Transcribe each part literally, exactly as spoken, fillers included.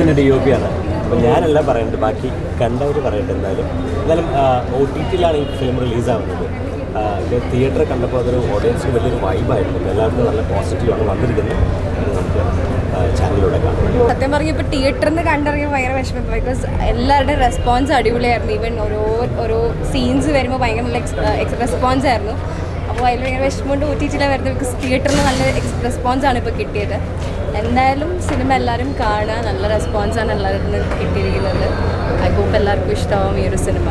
ഇതിനൊരു യോഗ്യത. അപ്പോൾ ഞാനല്ല പറയേണ്ടത്, ബാക്കി കണ്ടവർ പറയട്ടെ. എന്തായാലും എന്തായാലും ഒ ടി ടിയിലാണ് ഈ ഫിലിം റിലീസാവുന്നത്. ഇത് തിയേറ്റർ കണ്ടപ്പോൾ അതൊരു ഓഡിയൻസിന് വലിയൊരു വൈബായിരുന്നു. എല്ലാവർക്കും നല്ല പോസിറ്റീവാണ് വന്നിരിക്കുന്നത്. നമുക്ക് ചാനലിലൂടെ കാണാം. സത്യം പറഞ്ഞാൽ ഇപ്പോൾ തിയേറ്ററിന് കണ്ടിറങ്ങിയാൽ ഭയങ്കര വിഷമം. ബിക്കോസ് എല്ലാവരുടെയും റെസ്പോൺസ് അടിപൊളിയായിരുന്നു. ഈവൻ ഓരോ ഓരോ സീൻസ് വരുമ്പോൾ ഭയങ്കര നല്ല റെസ്പോൺസ് ആയിരുന്നു. അപ്പോൾ അതിൽ ഭയങ്കര വിഷമമുണ്ട്. ഒ ടി ടിയിലാണ് വരുന്നത്. ബിക്കോസ് തിയേറ്ററിന് നല്ല റെസ്പോൺസാണ് ഇപ്പോൾ കിട്ടിയത്. എന്തായാലും സിനിമ എല്ലാവരും കാണുക. നല്ല റെസ്പോൺസാണ് എല്ലാവരും കിട്ടിയിരിക്കുന്നത്. ഐ ഹോപ്പ് എല്ലാവർക്കും ഇഷ്ടമാവും ഈ ഒരു സിനിമ.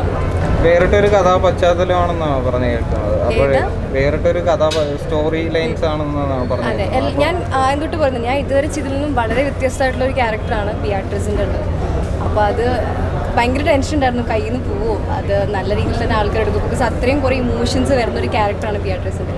വേറിട്ടൊരു കഥാ പശ്ചാത്തലമാണെന്നാണ് പറഞ്ഞു കേൾക്കുന്നത്. വേറിട്ടൊരു കഥാ സ്റ്റോറി ലൈൻസ് ആണെന്നാണ് പറഞ്ഞത്. അതെ, ഞാൻ ആദ്യം തൊട്ട് പറഞ്ഞു, ഞാൻ ഇതുവരെ ഇതിൽ നിന്നും വളരെ വ്യത്യസ്തമായിട്ടുള്ള ഒരു ക്യാരക്ടറാണ് ബിയാട്രീസിൻ്റെ ഉള്ളത്. അപ്പോൾ അത് ഭയങ്കര ടെൻഷൻ ഉണ്ടായിരുന്നു, കയ്യിൽ നിന്ന് പോവോ, അത് നല്ല രീതിയിൽ തന്നെ ആൾക്കാർ എടുക്കും. ബിക്കോസ് അത്രയും കുറേ ഇമോഷൻസ് വരുന്നൊരു ക്യാരക്ടറാണ് ബിയാട്രീസിൻ്റെ.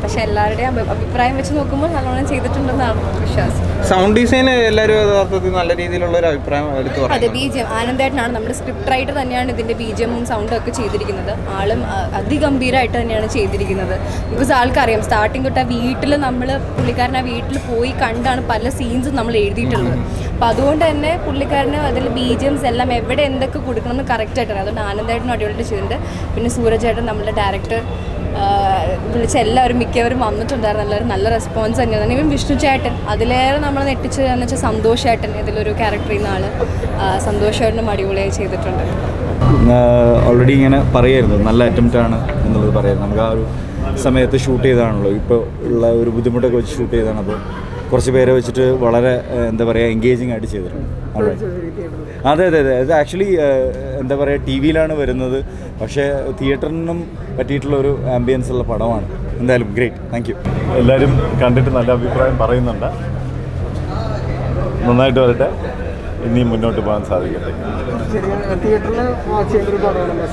പക്ഷെ എല്ലാവരുടെയും അഭിപ്രായം വെച്ച് നോക്കുമ്പോൾ നല്ലോണം ചെയ്തിട്ടുണ്ടെന്നാണ് വിശ്വാസം. സൗണ്ട് ഡിസൈൻ എല്ലാവരും യഥാർത്ഥത്തിൽ നല്ല രീതിയിലുള്ള ഒരു അഭിപ്രായം എടുത്തു പറഞ്ഞു. അതെ, ബി ജി എം ആനന്ദേട്ടനാണ്. നമ്മുടെ സ്ക്രിപ്റ്റ് റൈറ്റർ തന്നെയാണ് ഇതിൻ്റെ ബി ജി എമ്മും സൗണ്ടും ഒക്കെ ചെയ്തിരിക്കുന്നത്. ആളും അതിഗംഭീരമായിട്ട് തന്നെയാണ് ചെയ്തിരിക്കുന്നത്. ബിക്കോസ് ആൾക്കറിയാം, സ്റ്റാർട്ടിംഗ് തൊട്ട് ആ വീട്ടിൽ നമ്മൾ പുള്ളിക്കാരൻ ആ വീട്ടിൽ പോയി കണ്ടാണ് പല സീൻസും നമ്മൾ എഴുതിയിട്ടുള്ളത്. അപ്പോൾ അതുകൊണ്ട് തന്നെ പുള്ളിക്കാരന് അതിൽ ബി ജി എംസ് എല്ലാം എവിടെ എന്തൊക്കെ കൊടുക്കണം എന്ന് കറക്റ്റായിട്ടാണ്. അതുകൊണ്ട് ആനന്ദേട്ടനും അടിപൊളിയായിട്ട് ചെയ്തിട്ടുണ്ട്. പിന്നെ സൂരജേട്ടൻ നമ്മുടെ ഡയറക്ടർ വിളിച്ച് എല്ലാവരും മിക്കവരും വന്നിട്ടുണ്ടായിരുന്നു. എല്ലാവരും നല്ല റെസ്പോൺസ് തന്നെയാണ്. ഇവൻ വിഷ്ണു ചേട്ടൻ അതിലേറെ നമ്മൾ നെട്ടിച്ചതെന്ന് വെച്ചാൽ സന്തോഷേട്ടൻ ഇതിലൊരു ക്യാരക്ടറിൽ നിന്നാണ്. സന്തോഷേട്ടനും അടിപൊളിയായി ചെയ്തിട്ടുണ്ട്. ഓൾറെഡി ഇങ്ങനെ പറയായിരുന്നു നല്ല അറ്റംപ്റ്റാണ് എന്നുള്ളത് പറയാം. നമുക്ക് ആ ഒരു സമയത്ത് ഷൂട്ട് ചെയ്താണല്ലോ, ഇപ്പോൾ ഉള്ള ഒരു ബുദ്ധിമുട്ടൊക്കെ വെച്ച് ഷൂട്ട് ചെയ്താണ്. അപ്പോൾ കുറച്ച് പേരെ വെച്ചിട്ട് വളരെ എന്താ പറയുക എൻഗേജിങ് ആയിട്ട് ചെയ്തിട്ടുണ്ട്. അതെ അതെ അതെ ഇത് ആക്ച്വലി എന്താ പറയുക ടി വിയിലാണ് വരുന്നത്, പക്ഷേ തിയേറ്ററിനും പറ്റിയിട്ടുള്ളൊരു ആംബിയൻസ് ഉള്ള പടമാണ്. എന്തായാലും ഗ്രേറ്റ്, താങ്ക് യു. എല്ലാവരും കണ്ടിട്ട് നല്ല അഭിപ്രായം പറയുന്നുണ്ട്. നന്നായിട്ട് വരട്ടെ, ഇനിയും മുന്നോട്ട് പോകാൻ സാധിക്കട്ടെ.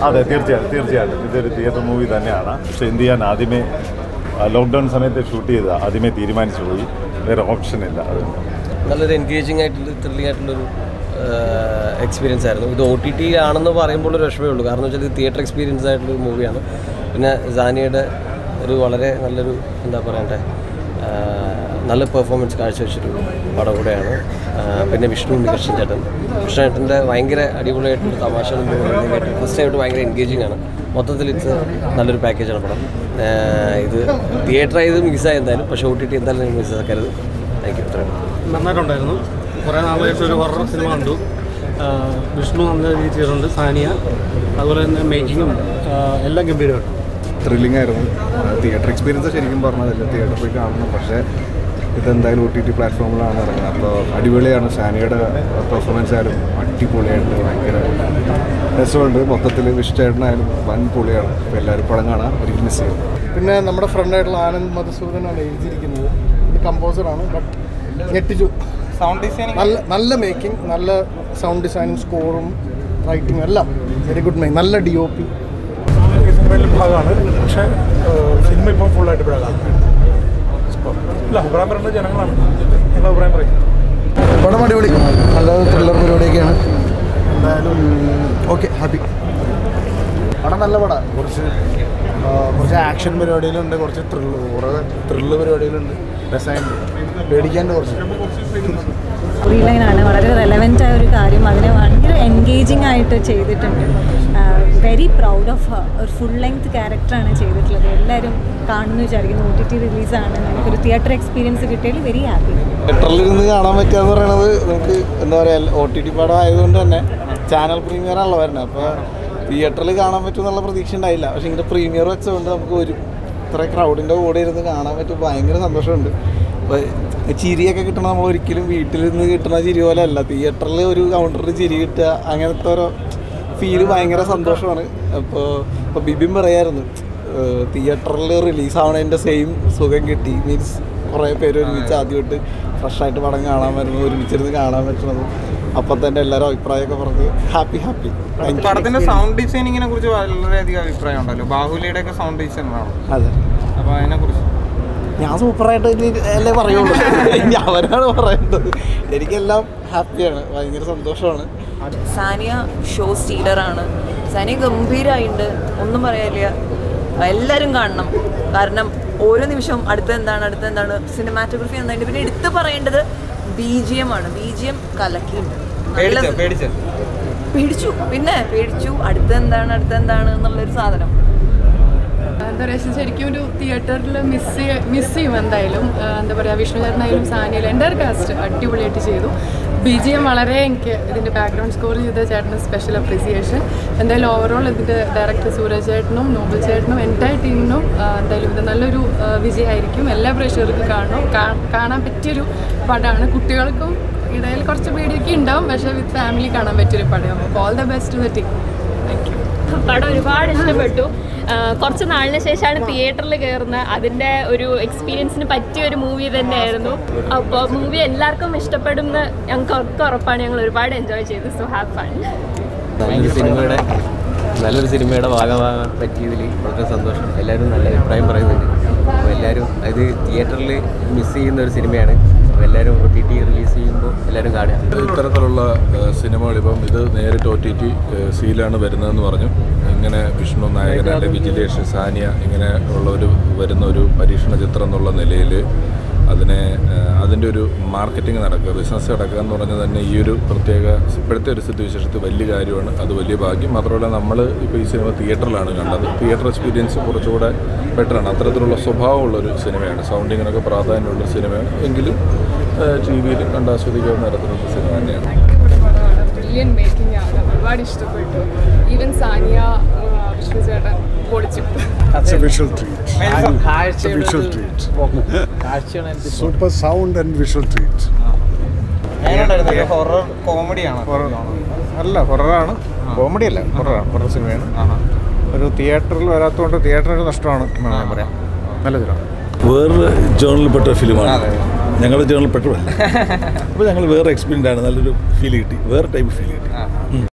അതെ, തീർച്ചയായിട്ടും തീർച്ചയായിട്ടും ഇതൊരു തിയേറ്റർ മൂവി തന്നെയാണ്. പക്ഷേ എന്ത് ചെയ്യാൻ, ആദ്യമേ ലോക്ക്ഡൗൺ സമയത്ത് ഷൂട്ട് ചെയ്ത ആദ്യമേ തീരുമാനിച്ചു പോയി, വേറെ ഓപ്ഷനില്ല. അതുകൊണ്ട് നല്ലൊരു എൻഗേജിങ് ആയിട്ടുള്ള ത്രില്ലിംഗ് ആയിട്ടുള്ളൊരു എക്സ്പീരിയൻസ് ആയിരുന്നു. ഇത് ഒ ടി ടി ആണെന്ന് പറയുമ്പോൾ ഒരു വിഷമേ ഉള്ളൂ. കാരണം വെച്ചാൽ ഇത് തിയേറ്റർ എക്സ്പീരിയൻസ് ആയിട്ടുള്ളൊരു മൂവിയാണ്. പിന്നെ സാനിയുടെ ഒരു വളരെ നല്ലൊരു എന്താ പറയണ്ടേ നല്ല പെർഫോമൻസ് കാഴ്ചവെച്ചിട്ടുള്ള പടം കൂടെയാണ്. പിന്നെ വിഷ്ണു കൃഷ്ണൻ ചേട്ടൻ കൃഷ്ണ ചേട്ടൻ്റെ ഭയങ്കര അടിപൊളിയായിട്ടുള്ള തമാശ ഫസ്റ്റ് ആയിട്ട് ഭയങ്കര എൻഗേജിങ് ആണ്. മൊത്തത്തിൽ ഇത് നല്ലൊരു പാക്കേജാണ് പടം. ഇത് തിയേറ്റർ ആയത് മിസ്സായി എന്തായാലും, പക്ഷേ ഒ ടി ടി എന്തായാലും മിസ്സാക്കരുത്. Thank you. ഇത്രയും നന്നായിട്ടുണ്ടായിരുന്നു. കുറേ നാളായിട്ട് ഒരു ഹൊറർ സിനിമ കണ്ടു. വിഷ്ണു നല്ല രീതിയിൽ ചെയ്തിട്ടുണ്ട്. സാനിയ അതുപോലെ തന്നെ മേക്കിങ്ങും എല്ലാം ഗംഭീരമാണ്. ത്രില്ലിംഗ് ആയിരുന്നു. തിയേറ്റർ എക്സ്പീരിയൻസ് ശരിക്കും പറഞ്ഞതല്ല, തിയേറ്ററിൽ പോയി കാണണം. പക്ഷേ ഇതെന്തായാലും ഒ ടി ടി പ്ലാറ്റ്ഫോമിലാണ് ഇറങ്ങുന്നത്. അപ്പോൾ അടിപൊളിയാണ്. സാനിയുടെ പെർഫോമൻസ് ആയാലും അടിപൊളിയായിട്ട് ഭയങ്കര രസമുണ്ട്. മൊത്തത്തിൽ വിഷ്ണുവേട്ടനായാലും വൻ പൊളിയാണ്. അപ്പോൾ എല്ലാവരും പടം കാണാൻ ഒരിക്കലും മിസ് ചെയ്യും. പിന്നെ നമ്മുടെ ഫ്രണ്ടായിട്ടുള്ള ആനന്ദ് മധുസൂദനാണ് എഴുതിയിരിക്കുന്നത്. കമ്പോസറാണ്. ബട്ട് ഞെട്ടിച്ചു. സൗണ്ട് ഡിസൈനിങ് നല്ല നല്ല മേക്കിംഗ്, നല്ല സൗണ്ട് ഡിസൈനും സ്കോറും റൈറ്റിംഗും എല്ലാം വെരി ഗുഡ് മേക്കിംഗ്. നല്ല ഡി ഒ പി സിനിമയിലെ ഭാഗമാണ്. പക്ഷേ സിനിമ ഇപ്പം ഫുള്ളായിട്ട് ഇപ്പോഴാണ്. ഇല്ല, അഭിപ്രായം പറയുന്നത് ജനങ്ങളാണ്. ഞങ്ങൾ അഭിപ്രായം പറയും. പടം അടിപൊളി, നല്ല ത്രില്ലർ പരിപാടിയൊക്കെയാണ്. എന്തായാലും ഓക്കെ, ഹാപ്പി. പടം നല്ല പടം. കുറച്ച് കുറച്ച് ആക്ഷൻ പരിപാടിയിലുണ്ട്, കുറച്ച് ത്രില്ല് കുറേ ത്രില്ല് പരിപാടിയിലുണ്ട്. സ്റ്റോറി ലൈനാണ് വളരെ റെലവൻ്റ് ആയ ഒരു കാര്യം. അതിനെ ഭയങ്കര എൻഗേജിങ് ആയിട്ട് ചെയ്തിട്ടുണ്ട്. Very proud of her. ഒരു ഫുൾ ലെങ്ത് ക്യാരക്ടറാണ് ചെയ്തിട്ടുള്ളത്. എല്ലാവരും കാണുമെന്ന് വിചാരിക്കുന്നു. ഒ ടി ടി റിലീസാണ്. നമുക്കൊരു തിയേറ്റർ എക്സ്പീരിയൻസ് കിട്ടിയാൽ വെരി ഹാപ്പി. തിയേറ്ററിലിരുന്ന് കാണാൻ പറ്റുകയെന്ന് പറയുന്നത് നമുക്ക് എന്താ പറയുക, ഒ ടി ടി പടം ആയതുകൊണ്ട് തന്നെ ചാനൽ പ്രീമിയറാണല്ലോ വരുന്നത്. അപ്പോൾ തിയേറ്ററിൽ കാണാൻ പറ്റുമെന്നുള്ള പ്രതീക്ഷ ഉണ്ടായില്ല. പക്ഷേ ഇങ്ങനെ പ്രീമിയർ വെച്ചതുകൊണ്ട് നമുക്ക് ഒരു ഇത്ര ക്രൗഡിൻ്റെ കൂടെ ഇരുന്ന് കാണാൻ പറ്റും. ഭയങ്കര സന്തോഷമുണ്ട്. അപ്പോൾ ചിരിയൊക്കെ കിട്ടണം. നമ്മൾ ഒരിക്കലും വീട്ടിലിരുന്ന് കിട്ടുന്ന ചിരി പോലെ അല്ല. തിയേറ്ററിൽ ഒരു കൗണ്ടറിൽ ചിരി കിട്ടുക, അങ്ങനത്തെ ഓരോ ഫീല് ഭയങ്കര സന്തോഷമാണ്. അപ്പോൾ ഇപ്പോൾ ബിബിൻ പറയായിരുന്നു തിയേറ്ററിൽ റിലീസാവണതിൻ്റെ സെയിം സുഖം കിട്ടി. മീൻസ് കുറേ പേര് ഒരുമിച്ച് ആദ്യമായിട്ട് ഫ്രഷായിട്ട് പടം കാണാൻ വരുന്നത്, ഒരുമിച്ചിരുന്ന് കാണാൻ പറ്റുന്നത്. അപ്പം തന്നെ എല്ലാവരും അഭിപ്രായമൊക്കെ പറഞ്ഞ് ഹാപ്പി ഹാപ്പി. പടത്തിൻ്റെ സൗണ്ട് ഡിസൈനിങ്ങിനെ കുറിച്ച് വളരെയധികം അഭിപ്രായം ഉണ്ടല്ലോ. ബാഹുലിയുടെ ഒക്കെ സൗണ്ട് ഡിസൈൻ ആണ്. അതെ, അപ്പോൾ അതിനെക്കുറിച്ച് ഞാൻ സൂപ്പറായിട്ട് അല്ലേ പറയുള്ളൂ. അവരാണ് പറയുന്നത്. എനിക്കെല്ലാം ഹാപ്പിയാണ്, ഭയങ്കര സന്തോഷമാണ്. സാനിയ ഷോ സ്റ്റീലറാണ്. സാനിയ ഗംഭീരമായിട്ടുണ്ട്, ഒന്നും പറയാനില്ല. എല്ലാവരും കാണണം. കാരണം ഓരോ നിമിഷവും അടുത്ത എന്താണ് അടുത്ത എന്താണ് സിനിമാറ്റോഗ്രഫി നന്നായിട്ട്. പിന്നെ എടുത്ത് പറയേണ്ടത് बीजीएम बीजीएम कलकी പേടിച്ചു പിന്നെ പേടിച്ചു അടുത്തെന്താണ് അടുത്തെന്താണ് എന്നുള്ളൊരു സാധനം എന്താ പറയുക ശരിക്കും ഒരു തിയേറ്ററിൽ മിസ് മിസ് ചെയ്യും എന്തായാലും എന്താ പറയുക വിഷ്ണുചേട്ടനായാലും സാനിയിലും എൻ്റെ ഒരു കാസ്റ്റ് അടിപൊളിയായിട്ട് ചെയ്തു ബി ജി എം വളരെ എനിക്ക് ഇതിൻ്റെ ബാക്ക്ഗ്രൗണ്ട് സ്കോർ ചെയ്ത ചേട്ടന് സ്പെഷ്യൽ അപ്രീസിയേഷൻ എന്തായാലും ഓവറോൾ ഇതിൻ്റെ ഡയറക്ടർ സൂരജ് ചേട്ടനും നോബൽ ചേട്ടനും എൻ്റയർ ടീമിനും എന്തായാലും ഇത് നല്ലൊരു വിജയമായിരിക്കും എല്ലാ പ്രേക്ഷകർക്കും കാണണം കാണാൻ പറ്റിയൊരു പടമാണ് കുട്ടികൾക്കും ഇടയിൽ കുറച്ച് പേടിയൊക്കെ ഉണ്ടാവും പക്ഷേ വിത്ത് ഫാമിലി കാണാൻ പറ്റിയൊരു പടമാണ് അപ്പോൾ all the best to the team thank you പടം ഒരുപാട് ഇഷ്ടപ്പെട്ടു കുറച്ച് നാളിന് ശേഷമാണ് തിയേറ്ററിൽ കയറുന്നത് അതിൻ്റെ ഒരു എക്സ്പീരിയൻസിന് പറ്റിയ ഒരു മൂവി തന്നെയായിരുന്നു അപ്പോൾ മൂവി എല്ലാവർക്കും ഇഷ്ടപ്പെടുമെന്ന് ഞങ്ങൾക്ക് ഒക്കെ ഉറപ്പാണ് ഞങ്ങൾ ഒരുപാട് എൻജോയ് ചെയ്തു സോ ഹാവ് ഫൺ സിനിമയുടെ നല്ലൊരു സിനിമയുടെ ഭാഗമാകാൻ പറ്റിയതിൽ വളരെ സന്തോഷം എല്ലാവരും നല്ല അഭിപ്രായം പറയുന്നുണ്ട് അപ്പോൾ എല്ലാവരും അത് തിയേറ്ററിൽ മിസ് ചെയ്യുന്ന ഒരു സിനിമയാണ് അപ്പോൾ എല്ലാവരും ഒ ടി ടി റിലീസ് ചെയ്യുമ്പോൾ എല്ലാവരും കാണുക ഇത്തരത്തിലുള്ള സിനിമകളിപ്പം ഇത് നേരിട്ട് ഒ ടി ടി സീലാണ് വരുന്നതെന്ന് പറഞ്ഞു ഇങ്ങനെ വിഷ്ണു നായകൻ അല്ലെ വിജിലേഷ് സാനിയ ഇങ്ങനെ ഉള്ള ഒരു വരുന്ന ഒരു പരീക്ഷണ ചിത്രം എന്നുള്ള നിലയിൽ അതിനെ അതിൻ്റെ ഒരു മാർക്കറ്റിംഗ് നടക്കുക ബിസിനസ് നടക്കുക എന്ന് പറഞ്ഞാൽ തന്നെ ഈ ഒരു പ്രത്യേക ഇപ്പോഴത്തെ ഒരു സ്ഥിതിവിശേഷത്തിൽ വലിയ കാര്യമാണ് അത് വലിയ ഭാഗ്യം മാത്രമല്ല നമ്മൾ ഇപ്പോൾ ഈ സിനിമ തിയേറ്ററിലാണ് കണ്ടത് തിയേറ്റർ എക്സ്പീരിയൻസ് കുറച്ചുകൂടെ ബെറ്ററാണ് അത്തരത്തിലുള്ള സ്വഭാവമുള്ളൊരു സിനിമയാണ് സൗണ്ടിങ്ങിനൊക്കെ പ്രാധാന്യമുള്ള സിനിമയാണ് എങ്കിലും ടി വിയിൽ കണ്ടാസ്വദിക്കാവുന്ന തരത്തിലുള്ള സിനിമ തന്നെയാണ് ഒരുപാട് ഇഷ്ടപ്പെട്ടു ഈവൻ സാനിയ വിഷ്ണു ചേട്ടൻ That's a visual treat. That's a visual treat. Super sound and visual treat. It's horror comedy. Horror. No, horror. Comedy is not horror. Horror cinema is not. If you come to a theatre, you will get a theatre. That's right. It's a journal film. We are a journal. We are an experience. We are a type of feeling.